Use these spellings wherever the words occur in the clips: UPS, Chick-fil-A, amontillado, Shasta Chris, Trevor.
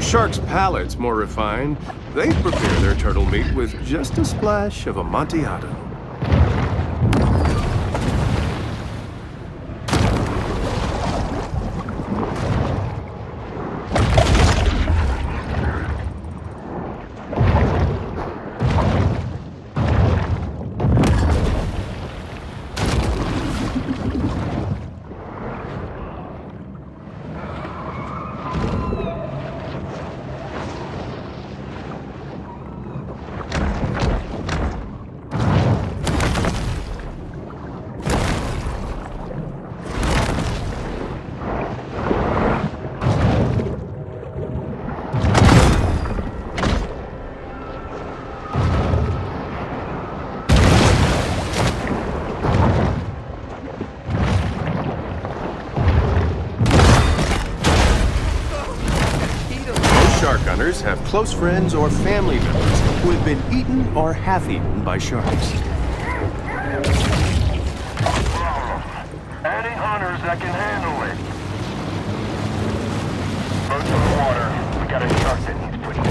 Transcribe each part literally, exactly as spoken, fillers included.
For sharks' palates more refined, they prepare their turtle meat with just a splash of amontillado. Shark hunters have close friends or family members who have been eaten or half-eaten by sharks. Any hunters that can handle it. Boat to the water. We got a shark that needs putting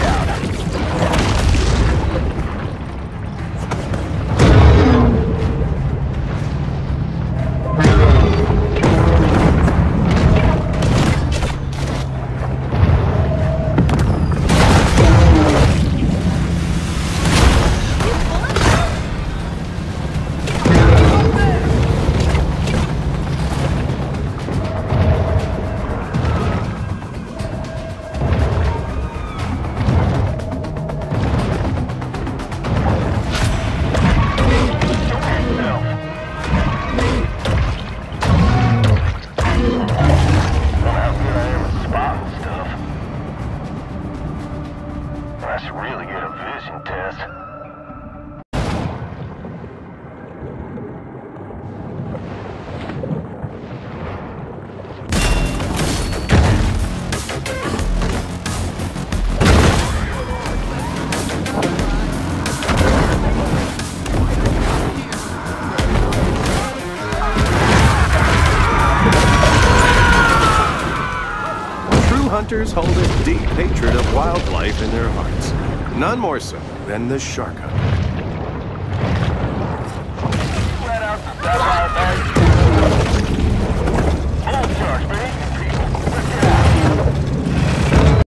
Hunters hold a deep hatred of wildlife in their hearts, none more so than the shark hunter.